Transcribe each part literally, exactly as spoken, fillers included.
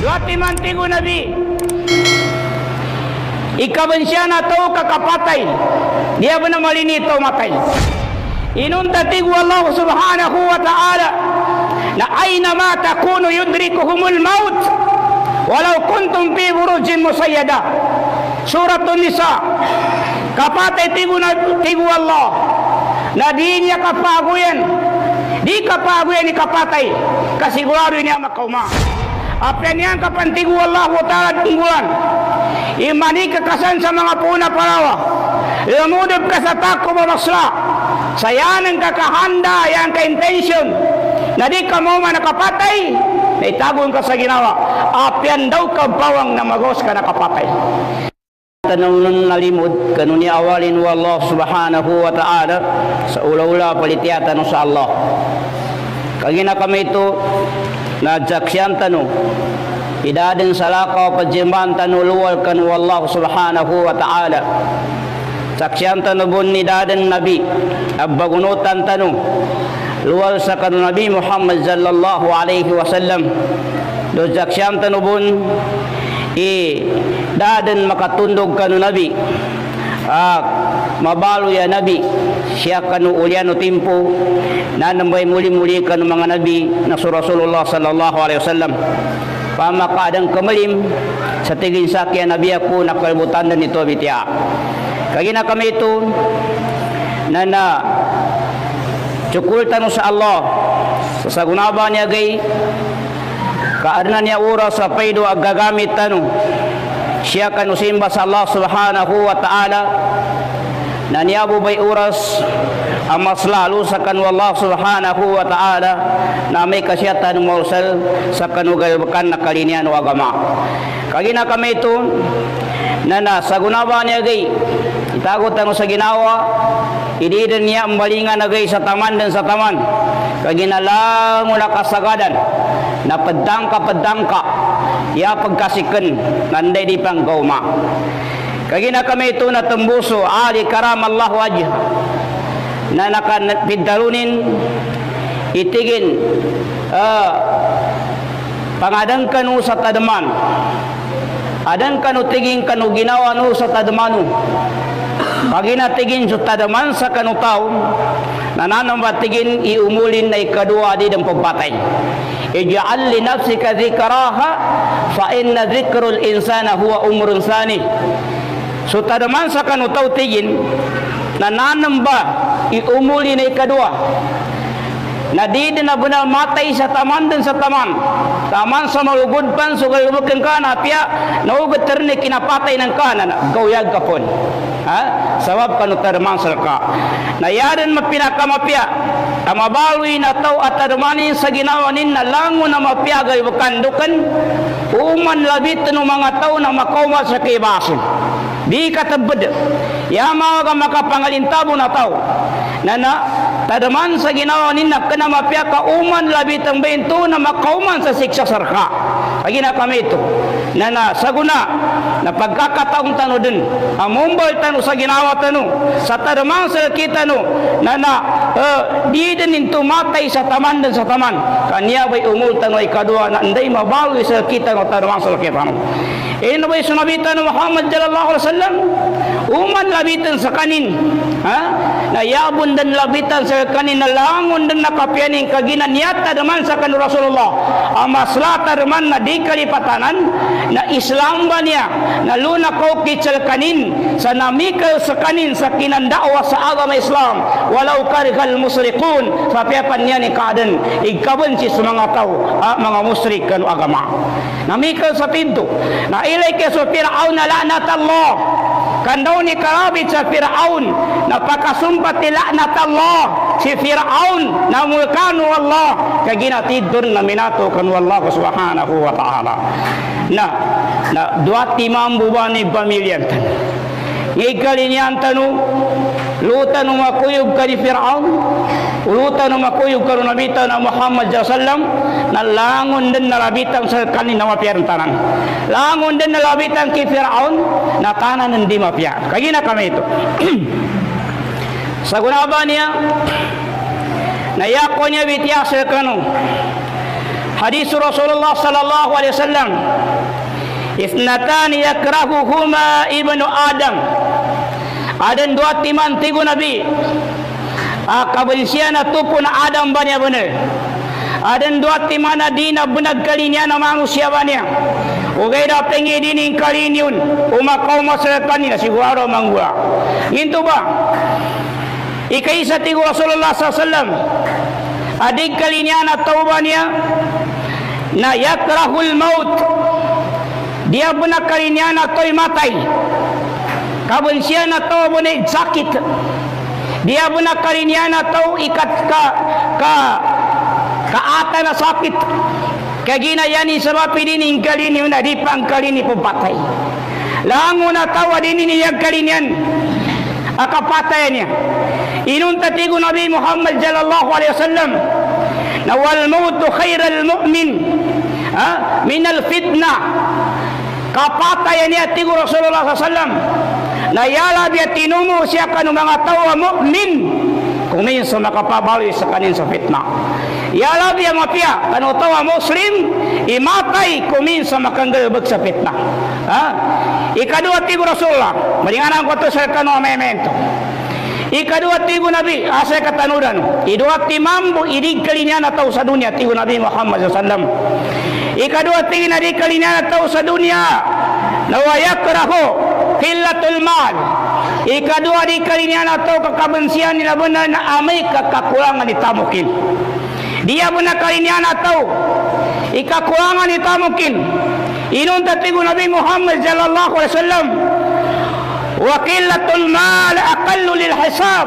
Latimantigo nabi ikaban siya na tao kakapatay diya ba na malinito matay inuntatigo Allah subhanahu wa ta'ala na aina ma takunu yudrikuhumul maut walau kuntum fi burujin musayyada suratun nisa kapatay tigo na tigo Allah na di niya kapaguyan di kapaguyan ni kapatay kasigurado niya makauma apa yang kapantigo Allah ta'ala tunggulan imani kakasan sa mga puna parawa lumudib ka sa takbo mamasla sayanang kakahanda yang ka-intention na di ka mo man nakapatay na itagong ka sa ginawa apyan daw ka bawang na magos ka nakapatay tanong nalimod kanuni awalin wallah subhanahu wa ta'ala sa ula-ula palitiatan sa Allah kagina kami ito najaksyang tanong idadin salakaw pajimban tanuluwal kanu Allah subhanahu wa ta'ala saksyang tanubun idadin nabi abbagunutan tanong luwal sa kanu nabi Muhammad sallallahu alaihi wasallam dojaksyang tanubun idadin makatundog kanu nabi ah, mabalo ya nabi siya kanu uliano timpo na nambay muli-muli kanu mga nabi na Rasulullah sallallahu alaihi wasallam pamakadang kamalim sa tigin sakya nabi ako nakalbutan na nito bitya kagina kami ito na na cukultan sa Allah sa sagunaba niya gay kaarnan niya ura sa paido ag gagamit tanong siya kanu simba sa Allah subhanahu wa ta'ala na niyabu bay oras ang maslalo sa kanu Allah subhanahu wa ta'ala na may kasyatan morsal sa kanugalbakan na kalinian o agama kagina kami ito na nasagunaba niya gay itagot ang sa ginawa ididan niya ang balingan na gay sa taman dan sa taman kagina lang mula kasagadan na padangka-padangka iya pagkasikan nanday di panggawma kagina kami ito na tumbuso ali karam Allah wajah na nakapidarunin itigin uh, pangadang kanu sa tadaman adang kanu tigin kanu ginawa no sa tadamanu kagina tigin sa tadaman sa kanu tao na nanamba tigin iumulin na ikadua di ng pagpatay ij'al li nafsika dhikaraha fa inna dhikrul insana huwa umrun sani so tadaman sa kanu tao tigin na nanamba iumuli na ikadua na di din na bunal matay sa taman din sa taman taman sa malugod pan sugal lubukin ka na pia naugot terni kinapatay ng kanan gawyag ka pon ha sabab kanutadaman sa ka na yarin mapinaka mapia amabaloy na tao at tadamanin sa ginawanin na lango na mapia gayukan dukan uman labit ng mga tao na makauma sa kaibasin di katabad yamaw ka makapangalintabo na tao na na tadaman sa ginawa ninnak ka na mapya kauman labitang bento na makauman sa siksa sarka pagi na kami ito na nasaguna na pagkakataong tano din ang mumbal tano sa ginawa tano sa tadaman sa kita no na na uh, di din matay sa taman din sa taman kanya ba'y umultan o ikadua na anday mabaloy sa kita no tadaman sa kita no eh na ba'y sunabitan no Muhammad sallallahu alaihi wasallam uman labitan sa kanin ha na yabon dan labitan sa kanin na langon dan nakapianing kaginan yata naman sa kanu Rasulullah amaslata naman na di kalipatanan na Islam ba niya na luna ko kitsal kanin sa namikal sa kanin sa kinandawa sa agama Islam walau karikal musrikun sa pepan niya ni kadan ikaban si sa mga tao ah, mga musrik kanu agama namikal sa pinto na ilay keso Fir'aun na lanat Allah kandaw ni karabit sa Fir'aun napakasumpat ni laknat Allah si Fir'aun na mulkanu Allah kaginatidun na minato kanu Allah subhanahu wa ta'ala na na duwati mambubani pamilyantan ngikalinyantan lutan umakuyog ka ni Fir'aun lutan umakuyog ka nabita na Muhammad sallallahu alaihi wasallam na langon din nalabitang sa kanin na mapiyarang tanan langon din nalabitang ki Fir'aun na tanan hindi mapiyar kagina kami ito sa gunaba niya nayako niya bitya sa kanu hadis Rasulullah sallallahu alaihi wasallam, "Isnatan yakrahuhuma ibnu Adam." Ada dua timan tigu Nabi. Akabilsiana tukun Adam banyak benar. Ada dua timana dina benar kalinya nama manusia banyak. Ugaida pengi dini kaliniun uma kaum masyarakat si huaro mangua. Itu ba. Ikaisa tigu Rasulullah sallallahu alaihi wasallam. Adik kalinya na taubanya na yakrahul maut. Dia benar kalinya na toy matai. Kabulsiana taubone sakit. Dia benar kalinya na tau ikat ka ka kaata na sakit kagina yani sebab ini ingkali ni na dipang kali ni pembatai langu na tawa dini ni yang kalinian aka patainya inun tatigu Nabi Muhammad sallallahu alaihi wasallam nawal maut khairal mu'min ha min al fitnah ka patainya tigu Rasulullah sallallahu alaihi wasallam la yala bi tinumu siakanu mga tawa mu'min kunin sa makapabawi sa kanin sa fitnah. Ya Rabbi ya mafia kan utawa muslim imatai kumin sama kanggal bagsa fitnah. Ha? Ikadua tigu Rasulullah maringanan ko to sa kanu memento. Ikadua tigu Nabi asa katanudan. Idua timambu idig kalinya na tau sa dunia tigu Nabi Muhammad sallallahu alaihi wasallam. Ikadua tigu Nabi kalinya na tau sa dunia nawayakrahu qillatul mal. Ikadua di kalinya na tau kakabensian ni labuna na amai kakakulangan ditamukin. Dia benar kali ini anak tahu ika kurangan itu mungkin inun tatigu Nabi Muhammad sallallahu alaihi wasallam wa qillatul mal aqallu lil hisab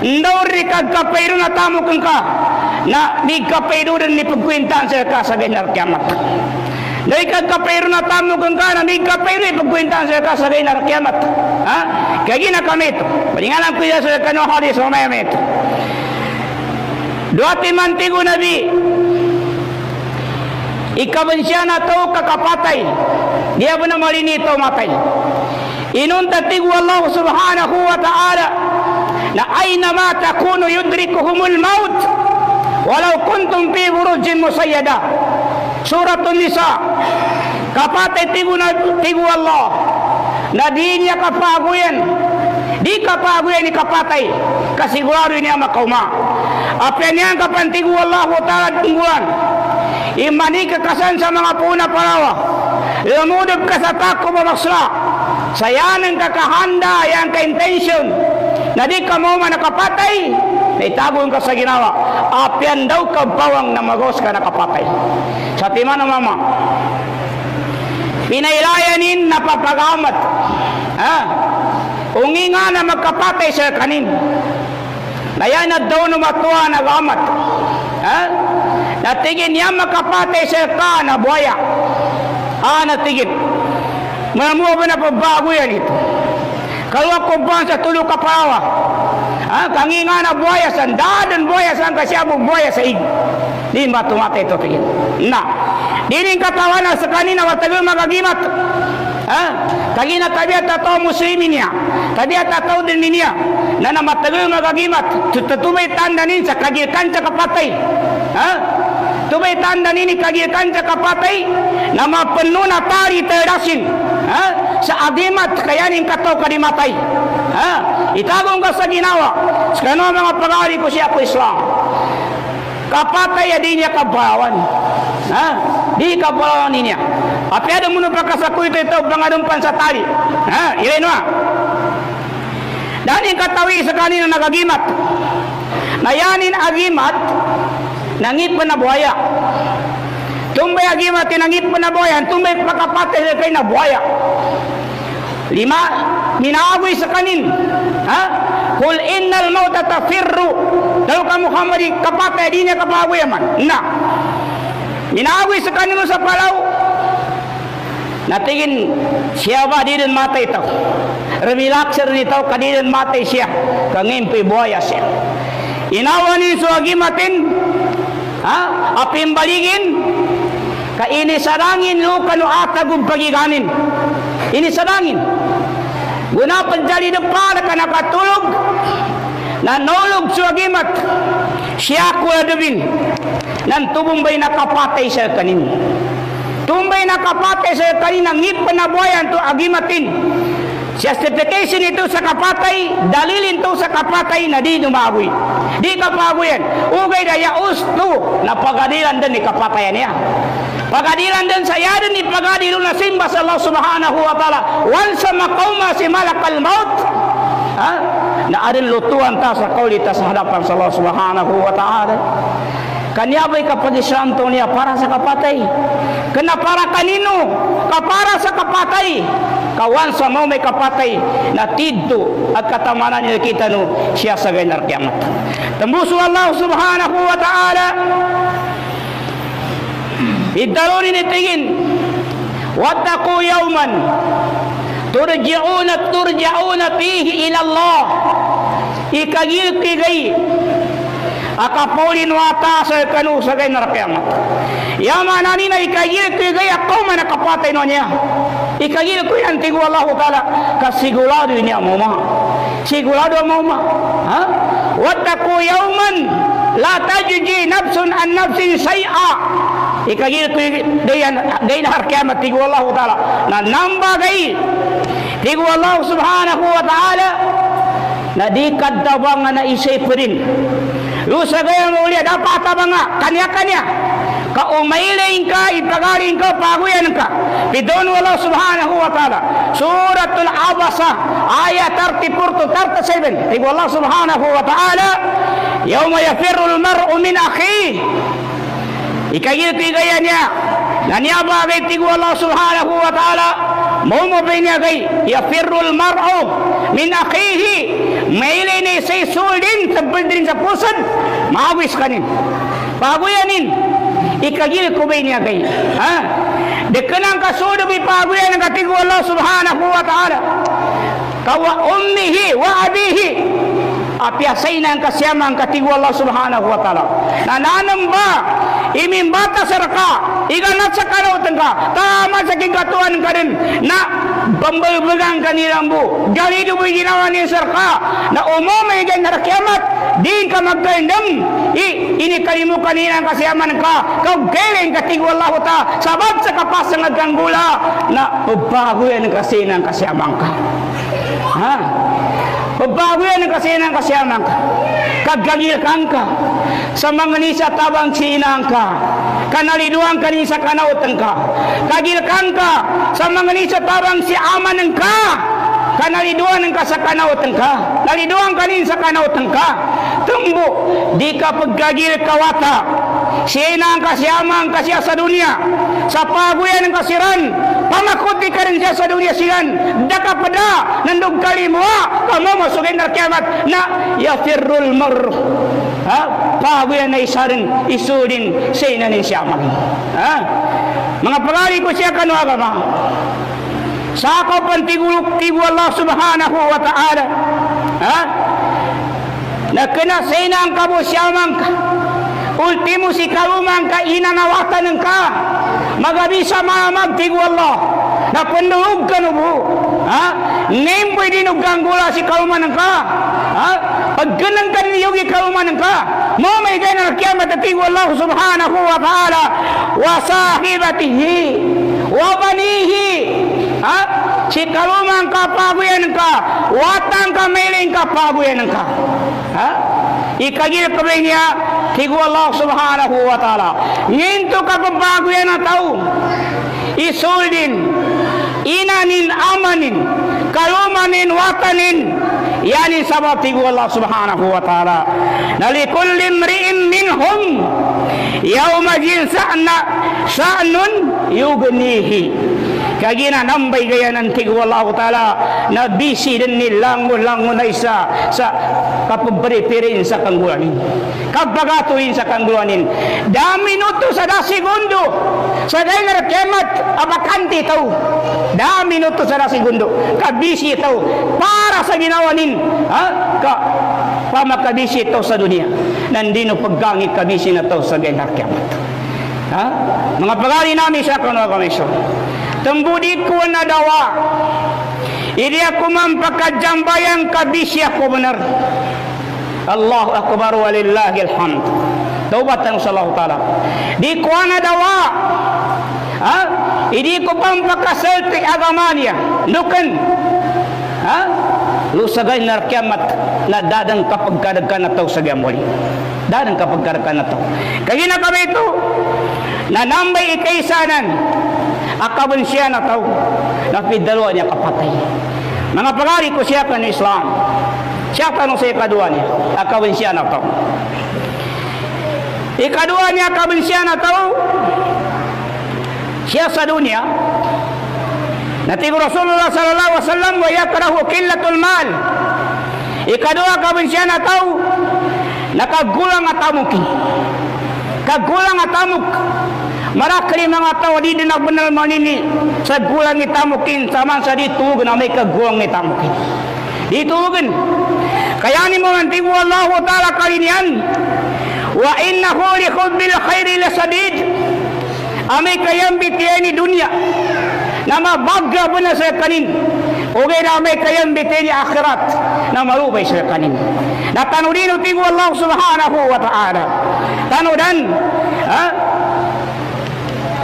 ndori ka kapairu na tamu kengka na ni kapairu dan ni pagkuintan sa ka sa gainar kiamat ndori ka kapairu na tamu kengka na ni kapairu ni pagkuintan sa ka sa gainar kiamat ha kagina kami itu palingalam ko ya sa kanu hadis umayamit dua timan tigu Nabi ikabensyana tau kakapatai dia benar malini tau matai inun tatigu Allah subhanahu wa ta'ala la aina ma takunu yudrikuhumul maut walau kuntum fi burujin musayyada suratul nisa kapatai tigu tigu Allah nadinya kapaguyan di kapaguyan ikapatai kasiguaru ini ama kauma apa yang kapan tigu Allah taala tungguan imani kekasan sama ngapuna parawa lemudep kasataku bermaksla sayanan kakahanda yang ke intention nadi kamu mana kapatai itagun kasaginawa apa yang daw ka bawang na magos ka nakapatai sati mana mama pinailayanin napapagamat ha unginga na magkapatai sa kanin Nayana daw no matuwa na gamat. Ha? Natigin niya makapatay sa ka na buhaya. Ha, natigin. Manamuha ba na pabago yan ito? Kalwa kubang sa tulog kapawa. Ha? Kangi nga na buhaya saan. Dadan buhaya saan kasi abog buhaya sa ig. Di ba tumatay ito tigin? Na. Di rin katawanan sa kanina watagal magagimat. Ha? Kagina tabiat ataw muslimin niya. Tabiat ataw din niya. Nana matagal magagimat tutubay tandanin sa kagirkan sa kapatay ha tubay tandanin ni kagirkan sa kapatay na mapenno na pari terasin ha sa agimat kayanin kataw kadimatay ha itagong ka sa ginawa sakano mga pagari ko siya ko Islam kapatay adi niya kabawan ha di kabawan niya apya do muno pakasakuy ito bangadumpan sa tali ha ireno dan yang katawi sekali na nagagimat na yanin agimat nangit pa na buhaya tumbay agimat nangit pa na buhaya tumbay pakapatay kay na buhaya lima minaagoy sa kanin ha kul innal mauta tafirru daw ka Muhammad kapatay di niya kapagoy man na minaagoy sa kanin sa palaw natigin siya ba di din matay ito remilakser nito ka di din matay siya kangimpi buhaya siya inawanin suagimatin ha apimbaligin ka inisarangin luka no atagong pagiganin inisarangin gunapan jali ng para ka nakatulog nanulog suagimat siya kuladabin ನನ್ನ ತುಬುಂಬೈನ ಕಪಾತೈಸ ಕನಿನ್ Tumbay na kapatay sa kaninang ngipin na buhayan to agimatin. Justification ito sa kapatay, dalilin to sa kapatay na di dumagoy. Di kapagoyan. Ugay na yaos to na pagadilan din ni kapatayan niya. Pagadilan din sa yarin ni pagadilong na simba sa Allah subhanahu wa ta'ala. Wansa makauma si malakal maut. Ha? Na arin lutuan ta sa kaulita sa hadapan sa Allah subhanahu wa ta'ala. Kanya ba'y kapag-islam to niya para sa kapatay? Kena para kanino? Kapara sa kapatay. Kawan sa mau may kapatay na tiddo at katamanan niya kita no siya sa gaynar kiamat. Tembuso Allah subhanahu wa ta'ala. Iddarunin itingin. Wattaku yawman. Turja'un at turja'un fihi ila Allah. Ikagil tigay. Akapulin wata sa kanu sa gaynar kiamat. Yaman ani na ikagil ko gaya ko man nakapatay no niya. Ikagil ko yan tigo Allah taala kasigurado niya mo ma. Sigurado mo ma. Ha? Wattaqu yawman la tajzi nafsun an nafsin shay'a. Ikagil ko dayan dayan har kiamat tigo Allah taala. Na namba gai. Tigo Allah subhanahu wa taala na di kadabang na isipin. Lusa gaya mo ulit dapat tabanga kanya-kanya. Kaumailin ka, itagarin ka, paguyan ka. Bidon wala subhanahu wa ta'ala. Suratul Abasa, ayat thirty-four to thirty-seven. Tigo Allah subhanahu wa ta'ala. Yawma yafirul mar'u min akhi. Ikagil tigaya niya. Nanyaba agay tigo Allah subhanahu wa ta'ala. Mumubay niya agay. Yafirul mar'u min akhihi. Mailin ay say suldin. Sabaldin sa pusad. Maawis kanin. Paguyanin. Ikagil ko ba niya kayo? Ha? Dekanang kasudo bipaguyan ng katigo Allah subhanahu wa ta'ala. Kawa ummihi wa abihi. Apiasay na ang kasiyama ang katigo Allah subhanahu wa ta'ala. Nananamba, imimbata saraka, iganat sa kanutan ka, tama sa kingkatuan ka rin, na bambalbagang kanilang bu, galido mo'y ginawa niya saraka, na umumay dyan na rakiamat, di ka magkandang, ini kalimu kanina ang kasiyaman ka kau galing katigwa Allah ta sabab sa kapasang aganggula na babago yan ang kasina ang kasiyaman ka ha babago yan ang kasina ang kasiyaman ka kagalikan ka sa mga nisa tabang sinang ka kanaliduan kanisa kanautan ka kagilikan ka sa mga nisa tabang si aman ka kanaliduan ka sa kanautan ka naliduan kanisa kanautan ka tumbo di ka paggagil kawata sina ang kasiyama ang kasiya sa dunia sa paguyan ang kasiran pamakuti ka rin siya sa dunia sigan dakapada nandog kalimwa kamo masugin na kiamat na yafirul marru ha paguyan na isa rin isu din sina ni siyama ha mga palari ko siya kanwa ka ba sa ako pantigulok tigo Allah subhanahu wa ta'ala ha na kena sena ang kabo siyamang ka ultimo si kalumang ka inanawatan ng ka magabisa mamag tigo Allah na panduog ka nubo ha nimboy dinugang gula si kaluman ng ka ha pag ganang ka niyogi kaluman ng ka mamay ka na kiamat at tigo Allah subhanahu wa ta'ala wa sahibatihi wa banihi ha si kalumang ka paguyan ka watang ka mailing ka paguyan ka ha ikagil ko niya tigo Allah subhanahu wa ta'ala nginto ka babago yan ang tao isuldin inanin amanin kalumanin watanin yanin sabab tigo Allah subhanahu wa ta'ala nalikullim ri'in minhum yawma jin sa'na sa'nun yugnihi kagina nambay gaya ng tigo Allah ta'ala na busy din ni lango-lango na isa sa kapabaripirin sa kanggulanin kabagatuhin sa kanggulanin dami nuto sa dasigundo sa dahilar kemat abakanti tau dami nuto sa dasigundo kabisi tau para sa ginawanin ha? Ka pamakabisi tau sa dunia nandino paggangit kabisi na tau sa dahilar kemat ha? Mga pagari namin sa kanwa komisyon tembudi ku na dawa ini aku mampakat jambayang kabisi aku benar Allahu akbar walillahil hamd Taubat insyaallah taala. Di kuana dawa. Ha? Idi ko pampakasal ti agamania. Nukan. Ha? Lu sagay nar kiamat na dadang kapag kadagkan ataw sa gamoli. Dadang kapag kadagkan ataw. Kagina kami ito. Nanambay ikaisanan. Akabun siya na tao. Napidalwa niya kapatay. Mga pangari ko siya ka ng Islam. Siya ka nung sa ikadua niya. Akabun siya na tao. Ikadua niya akabun siya na tao. Siya sa dunia. Natibu Rasulullah sallallahu alaihi wasallam wa yakrahu killatul mal. Ikadua akabun siya na tao. Nakagulang at amuki. Kagulang at amuk. Marakli mga tao di dinagbanal manini sa gulang itamukin sama sa ditugan na may kagulang itamukin ditugan kaya ni mo nantigo Allahu Ta'ala kalinian wa innahu li khudbil khairi lasadid amay kayang bitiyan ni dunya na mabagga po na sa kanin o gaya na amay kayang bitiyan ni akhirat na marubay sa kanin na tanudin utigo Allah Subhanahu wa Ta'ala tanudan ha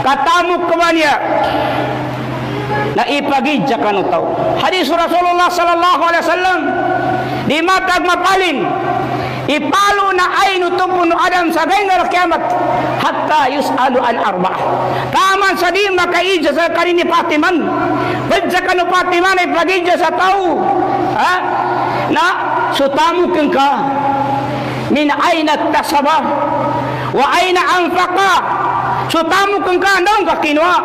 katamuk kemanya na ipagidya ka no tao hadis Rasulullah sallallahu alaihi wasallam di matag mapalin ipalo na ay no tumpun adam sa bengal kiamat hatta yusalu an arba'ah taman sa di makaidya sa kanini patiman badya ka no patiman ipagidya sa tao ha na sutamukin ka min ayna tasaba wa ayna anfaqa so tamu kung kandang ka kinuha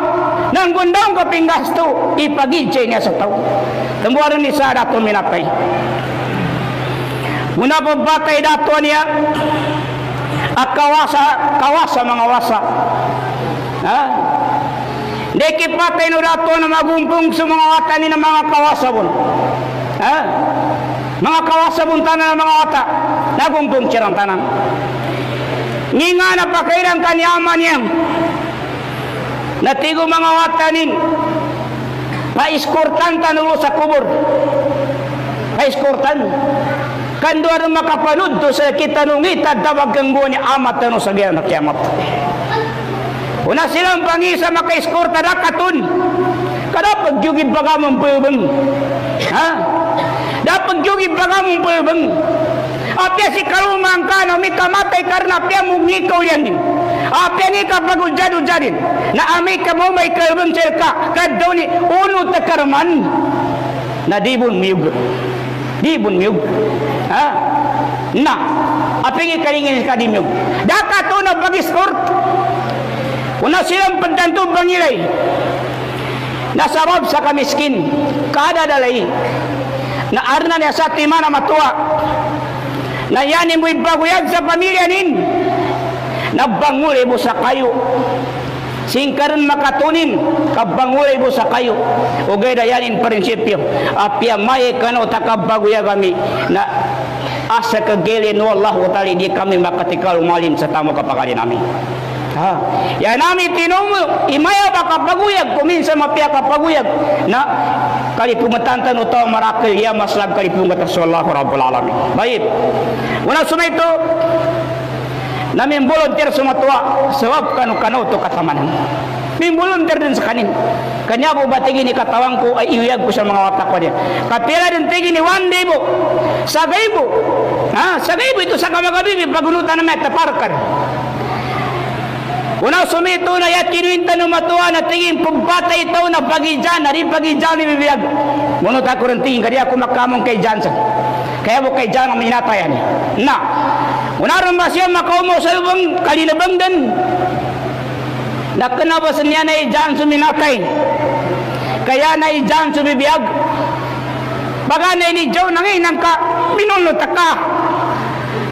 nang gundang ka pinggasto ipagidya niya sa tao tumbuaran ni sa dato minapay muna po batay dato niya at kawasa kawasa mga wasa ha dekipatay no dato na magumpong sa mga wata ni ng mga kawasabon ha mga kawasabon tanan ng mga wata nagumpong sirang tanan nginga na pakairan kanyaman niyang natigo mga watanin paiskortan tanulo sa kubur paiskortan kando ano makapalud to sa kitanungit at dawagangguan ni amat ano sa gaya na kiamat una silang pangisa makaiskorta na katun kada pagyugid baga mong puyubang ha dapat pagyugid baga mong puyubang apya si kalumang ka na may kamatay karna apya mong ikaw yan apya ni kapag ujad-ujadin na amay ka mo may kalumang sir ka kadaw ni uno takarman na dibon miyog dibon miyog ha na apya ikalingin ka di miyog daka to na pag-escort una silang pagdantong bangilay nasarab sa kamiskin kada dalay na arna niya sa tima na matuwa na yanin mo'y baguyag sa pamilya nin nagbangulay mo sa kayo singkaran makatunin kabangulay mo sa kayo o gaya na yanin prinsipyo apya may kano takabaguyag kami na asa kagilin wallahu tali di kami makatikal umalim sa tamo kapakali namin ha yan namin tinumo imaya ba kapaguyag kuminsan mapya kapaguyag na kalipungatantan utaw marakil ya maslab kalipungat sallallahu rabbul alamin baik una sumaito namin volunteer sumatwa sebab kanu kanu to katamanan min volunteer din sa kanin kanya po batigin ni katawang ko ay iuyag ko sa mga watak ko niya kapila din tigin ni one day po sagay po ha sagay po ito sa kamagabi pagunutan na metaparkan una sumito na yakinuin tanong matuwa na tingin pagbata ito na pagidyan na rin pagidyan ni bibiyag munot ako rin tingin kaya ako makamong kay Johnson kaya mo kay John ang minatayan na una rin ba siya makaumo sa ibang kalinabang din nakanabasan niya na i-Johnson minatay kaya na i-Johnson bibiyag baga na inijaw na ngayon ka minunot ka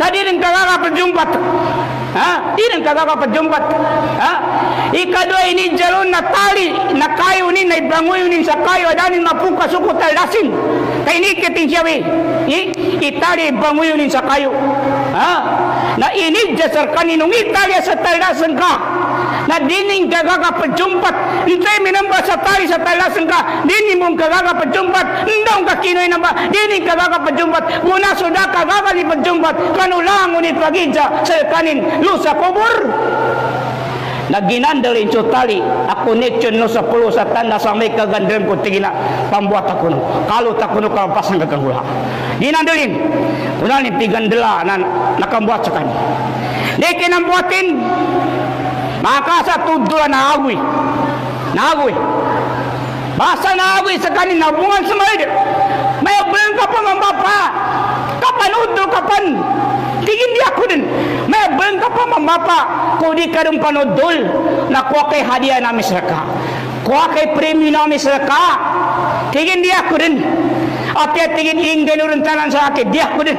na di rin kakakapadyumpat ha di rin kakakapadyumpat ha ikadwa inijalon na tali na kayunin na ibrangunin sa kayo adanin mapungkasukot alasin kay nikiting siya we I, itali ibrangunin sa kayo ha na inidya sa kaninong italya sa talasan ka na dining gagaga pajumpat ntay minamba sa tay sa talasan ka dining mong gagaga pajumpat ndong ka kinoy namba dining gagaga pajumpat muna suda ka gagali pajumpat kanulang unit pagidya sa kanin lusa kubur naginandarin so tali ako nityon no sa pulo sa tanda sa may kagandarin ko tigina pambuat ako no kalot ako no kalampas ng gagahula ginandarin kuna ni pigandela na nakambuat sa kanya di kinambuatin maka sa tudula na awi na awi basa na awi sa kanin nabungan sa may may ablang ka pang ang bapa kapan udol kapan tingin di ako din may ablang ka pang ang bapa kudi kadung panodol na kuha kay hadiah namin serka kuha kay premyo namin serka tingin dia ko rin at tingin ingganurun tanan sa akin dia ko rin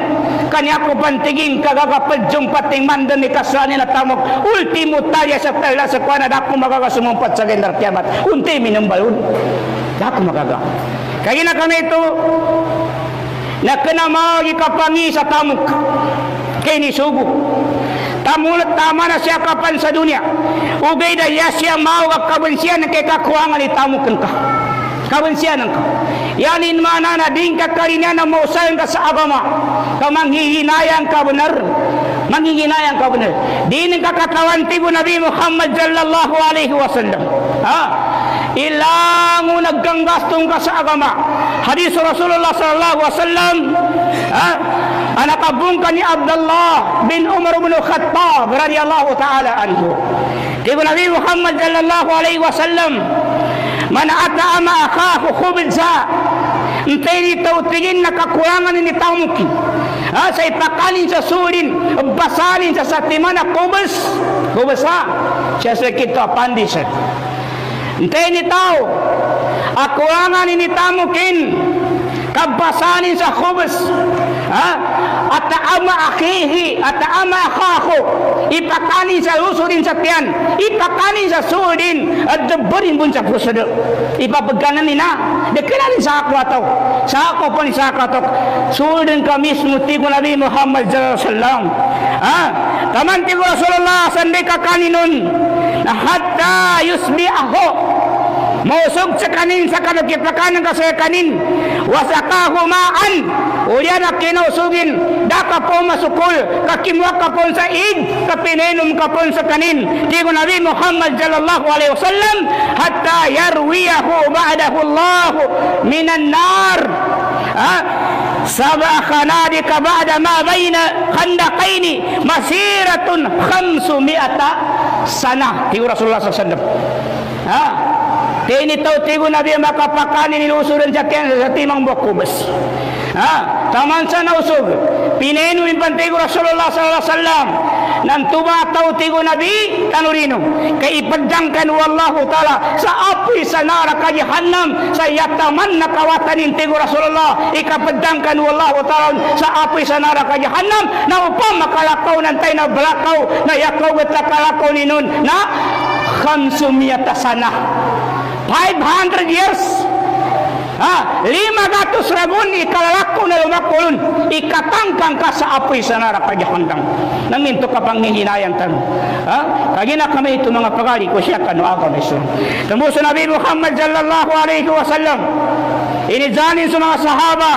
kanya ko pantigin kagagapal jumpating mandan ni kasani na tamog ultimo talya sa tala sa kuha na dako magagasumumpat sa gendar kiamat unti minumbalun dako magaga kaya na kami ito na kanamagi kapangi sa tamog kini sugo tamulat tama na siya kapan sa dunia ugay na iya siya mawag kabansiyan ng kekakuangan itamukan ka kabansiyan ng ka yanin mana na ding kakarina na mausayan ka sa agama ka manghihinayang ka benar manghihinayang ka benar di ng kakatawan tibu Nabi Muhammad sallallahu alaihi wasallam ha ilango naggangastong ka sa agama hadis Rasulullah sallallahu alaihi wasallam ha anak abung kani Abdullah bin Umar bin Khattab radhiyallahu taala anhu. Tiba Nabi Muhammad sallallahu alaihi wasallam, "Man ata'ama akhahu khubza." Intay dito tingin nakakulangan ni taumuki. Ha, sa ipakanin sa surin, basanin sa satiman na kubus. Kubasa. Siya sa kita pandisan. Intay nito akulangan ni tamukin. Kabasanin sa khubus. Ha? At taama akihi at taama akako ipakanin sa lusurin sa tiyan ipakanin sa surin at dabarin pun sa pusodo ipapagkanan nina dekinanin sa akratok sa ako pa ni sa akratok surin ka mismo tigo Nabi Muhammad sallallahu alaihi wasallam ha taman tigo Rasulullah sandi ka kaninun na hatta yusbi aho mausog sa kanin sa kanag ipakanan ka sa kanin wasakahu maan ulian na kinausugin daka po masukul kakimwa kapon sa ig kapinenum kapon sa kanin tigo Nabi Muhammad sallallahu alaihi wasallam hatta yarwiyahu ba'dahu Allah minan nar ha sab'a khanadika ba'da ma bayna khandaqaini masiratun khamsu mi'ata sana tigo Rasulullah sallallahu alaihi wasallam ha tinitaw tigo Nabi makapakanin nilusuran sa tiyan sa timang bukubas ha taman sa nausog pinenu impantigo Rasulullah sallallahu alaihi wasallam nang tubataw tigo Nabi tanurino kay ipaddangkan wallahu taala sa api sa nara ka jahannam sa yataman nakawatanin tigo Rasulullah ikapaddangkan wallahu taala sa api sa nara ka jahannam na upang makalakaw nantay na balakaw na yakaw at nakalakaw ninun na khamsumiyata sana five hundred years ha, lima ratus rabun ikalalaku na lumakulun ikatangkang ka sa apoy sa narakajahandang naminto ka pang hihinayang tanong ha, kagina kami ito mga pagari ko siya kanu aga meso tambuso Nabi Muhammad sallallahu alaihi wasallam inijanin sa mga sahaba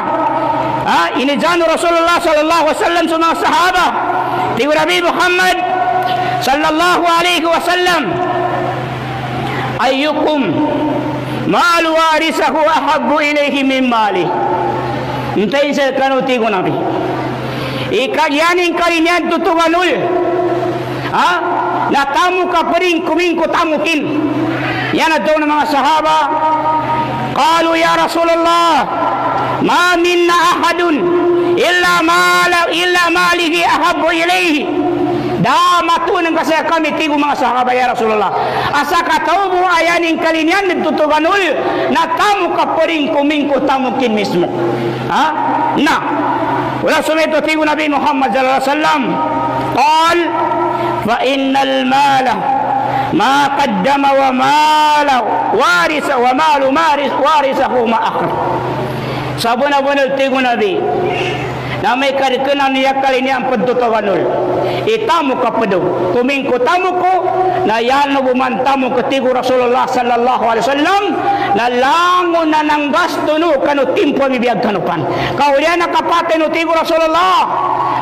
ha, inijanin Rasulullah sallallahu alaihi wasallam sa mga sahaba tigo Nabi Muhammad sallallahu alaihi wasallam ayyukum mal warisahu ahabbu ilayhi min mali intay sa kanuti ko nabi ikagyaning karinian tutubanul ha natamu ka parin kuming ko tamukin yan at daw ng mga sahaba qalu ya Rasulullah ma minna ahadun illa mala illa malihi ahabbu ilayhi damatunang kasi kami tigo mga sahaba ya Rasulullah asa katawbo ayanin kalinian nitutuganul na tamu ka pa rin kumingko tamukin mismo ha na wala sumito tigo Nabi Muhammad sallallahu alaihi wasallam qal fa innal mala ma qaddama wa mala warisa wa malu maris warisahu ma akhar sabuna bunul tigo Nabi Namai karikana niyakal ini ampedu tawanul. Itamu kapedu. Kumingku tamuku. Na yano bumantamu ketigu Rasulullah sallallahu alaihi wasallam. Na lango na nanggas tunu kanu timpo mibiyag kanupan. Kaulian na kapate nutigu Rasulullah.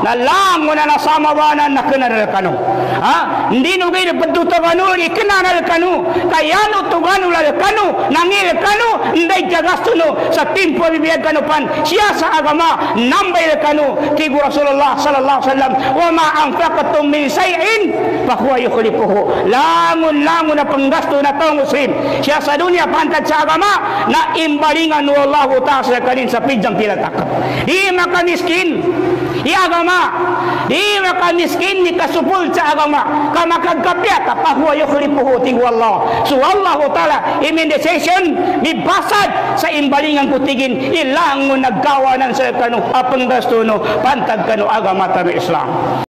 Na lango na nasama wanan na kenanal kanu. Ha? Hindi nugay ampedu tawanul ikinanal kanu. Kayano tuganul al kanu. Nangil kanu. Nday jagas tunu sa timpo mibiyag kanupan. Siya sa agama. Nambay kanu tigu Rasulullah sallallahu alaihi wasallam. Wa ma anfaqtum min shay'in fa huwa yukhlifuhu. Langon-langon na panggasto na tao muslim. Siya sa dunia pantad sa agama na imbalingan ni Allah Ta'ala sa kanin sa pidyang tinatakap. Di makamiskin di agama. Di makamiskin ni kasupul sa agama. Kamakagkapya ta fa huwa yukhlifuhu tigu Allah. So Allah Ta'ala in decision mibasad sa imbalingan kutigin ilangon naggawanan sa kanu apanggasto no pantad kanu agama tabi Islam.